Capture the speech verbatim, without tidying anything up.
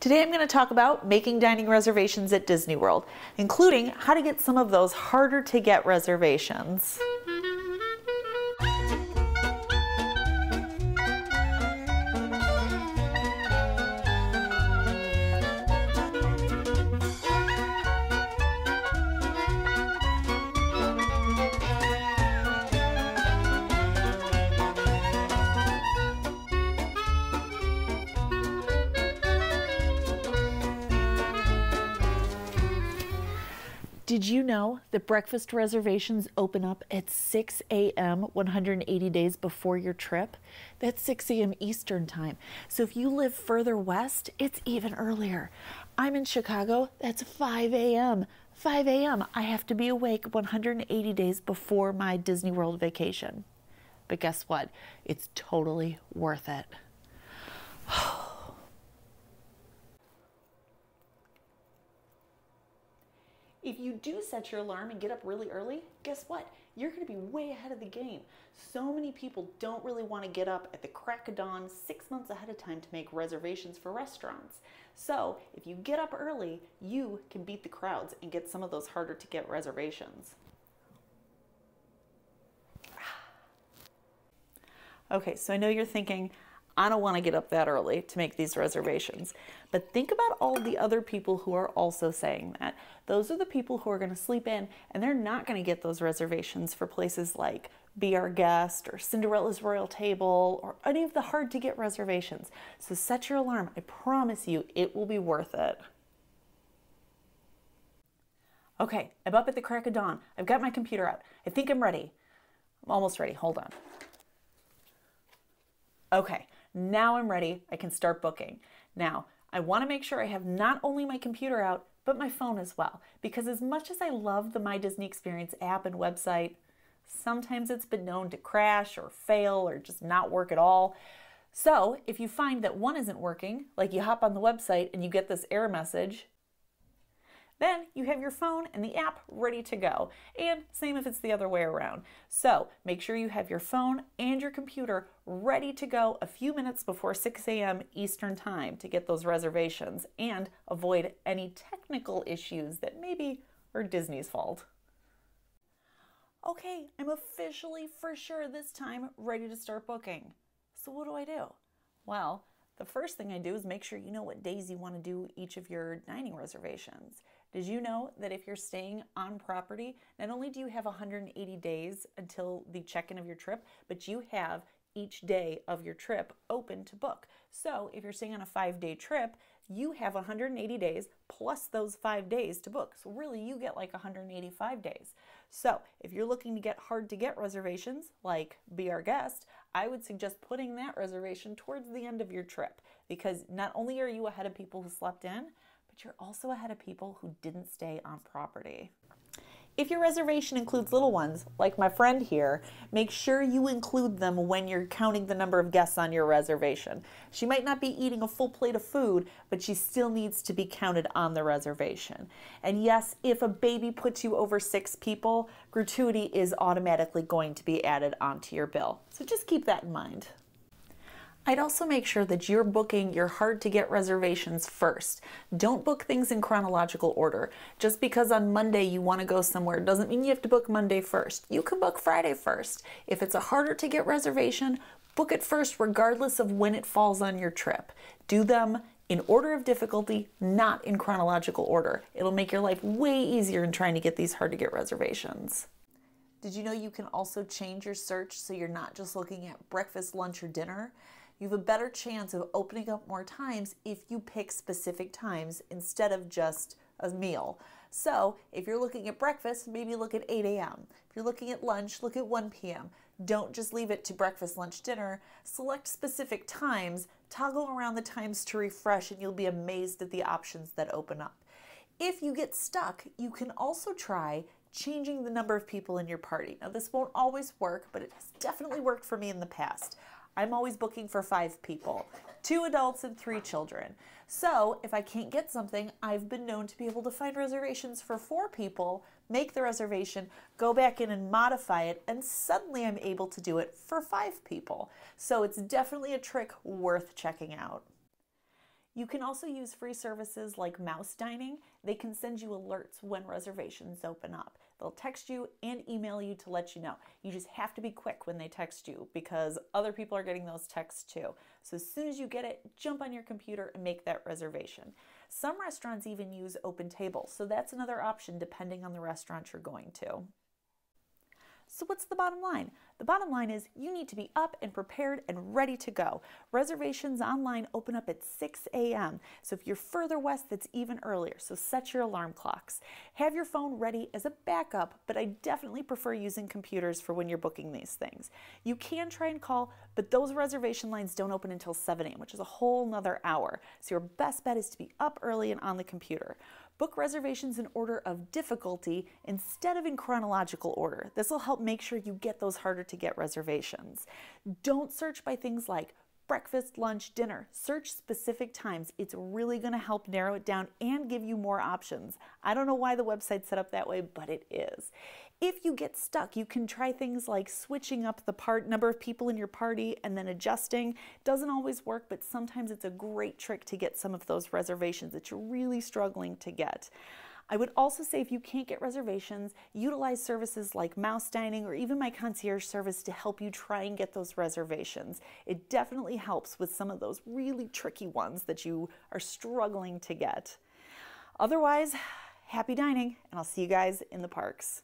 Today I'm going to talk about making dining reservations at Disney World, including how to get some of those harder to get reservations. Did you know that breakfast reservations open up at six A M one hundred eighty days before your trip? That's six A M Eastern time. So if you live further west, it's even earlier. I'm in Chicago, that's five A M five A M I have to be awake one hundred eighty days before my Disney World vacation. But guess what? It's totally worth it. If you do set your alarm and get up really early, guess what? You're going to be way ahead of the game. So many people don't really want to get up at the crack of dawn six months ahead of time to make reservations for restaurants. So if you get up early, you can beat the crowds and get some of those harder to get reservations. Okay, so I know you're thinking, I don't want to get up that early to make these reservations. But think about all the other people who are also saying that. Those are the people who are going to sleep in, and they're not going to get those reservations for places like Be Our Guest or Cinderella's Royal Table or any of the hard to get reservations. So set your alarm. I promise you it will be worth it. Okay, I'm up at the crack of dawn. I've got my computer out. I think I'm ready. I'm almost ready. Hold on. Okay. Now I'm ready, I can start booking. Now, I want to make sure I have not only my computer out, but my phone as well. Because as much as I love the My Disney Experience app and website, sometimes it's been known to crash or fail or just not work at all. So if you find that one isn't working, like you hop on the website and you get this error message, then you have your phone and the app ready to go. And same if it's the other way around. So make sure you have your phone and your computer ready to go a few minutes before six A M Eastern time to get those reservations and avoid any technical issues that maybe are Disney's fault. Okay, I'm officially for sure this time ready to start booking. So what do I do? Well, the first thing I do is make sure you know what days you want to do each of your dining reservations. Did you know that if you're staying on property, not only do you have one hundred eighty days until the check-in of your trip, but you have each day of your trip open to book. So if you're staying on a five-day trip, you have one hundred eighty days plus those five days to book. So really you get like one hundred eighty-five days. So if you're looking to get hard to get reservations like Be Our Guest, I would suggest putting that reservation towards the end of your trip, because not only are you ahead of people who slept in, but you're also ahead of people who didn't stay on property. If your reservation includes little ones, like my friend here, make sure you include them when you're counting the number of guests on your reservation. She might not be eating a full plate of food, but she still needs to be counted on the reservation. And yes, if a baby puts you over six people, gratuity is automatically going to be added onto your bill. So just keep that in mind. I'd also make sure that you're booking your hard-to-get reservations first. Don't book things in chronological order. Just because on Monday you want to go somewhere doesn't mean you have to book Monday first. You can book Friday first. If it's a harder-to-get reservation, book it first regardless of when it falls on your trip. Do them in order of difficulty, not in chronological order. It'll make your life way easier in trying to get these hard-to-get reservations. Did you know you can also change your search so you're not just looking at breakfast, lunch, or dinner? You have a better chance of opening up more times if you pick specific times instead of just a meal. So if you're looking at breakfast, maybe look at eight A M If you're looking at lunch, look at one P M Don't just leave it to breakfast, lunch, dinner. Select specific times, toggle around the times to refresh, and you'll be amazed at the options that open up. If you get stuck, you can also try changing the number of people in your party. Now this won't always work, but it has definitely worked for me in the past. I'm always booking for five people, two adults and three children. So if I can't get something, I've been known to be able to find reservations for four people, make the reservation, go back in and modify it, and suddenly I'm able to do it for five people. So it's definitely a trick worth checking out. You can also use free services like Mouse Dining. They can send you alerts when reservations open up. They'll text you and email you to let you know. You just have to be quick when they text you because other people are getting those texts too. So as soon as you get it, jump on your computer and make that reservation. Some restaurants even use Open Table, so that's another option depending on the restaurant you're going to. So what's the bottom line? The bottom line is you need to be up and prepared and ready to go. Reservations online open up at six A M So if you're further west, that's even earlier. So set your alarm clocks. Have your phone ready as a backup, but I definitely prefer using computers for when you're booking these things. You can try and call, but those reservation lines don't open until seven A M, which is a whole nother hour. So your best bet is to be up early and on the computer. Book reservations in order of difficulty instead of in chronological order. This will help make sure you get those harder to get reservations. Don't search by things like breakfast, lunch, dinner. Search specific times. It's really going to help narrow it down and give you more options. I don't know why the website's set up that way, but it is. If you get stuck, you can try things like switching up the part number of people in your party and then adjusting. Doesn't always work, but sometimes it's a great trick to get some of those reservations that you're really struggling to get. I would also say if you can't get reservations, utilize services like Mouse Dining or even my concierge service to help you try and get those reservations. It definitely helps with some of those really tricky ones that you are struggling to get. Otherwise, happy dining, and I'll see you guys in the parks.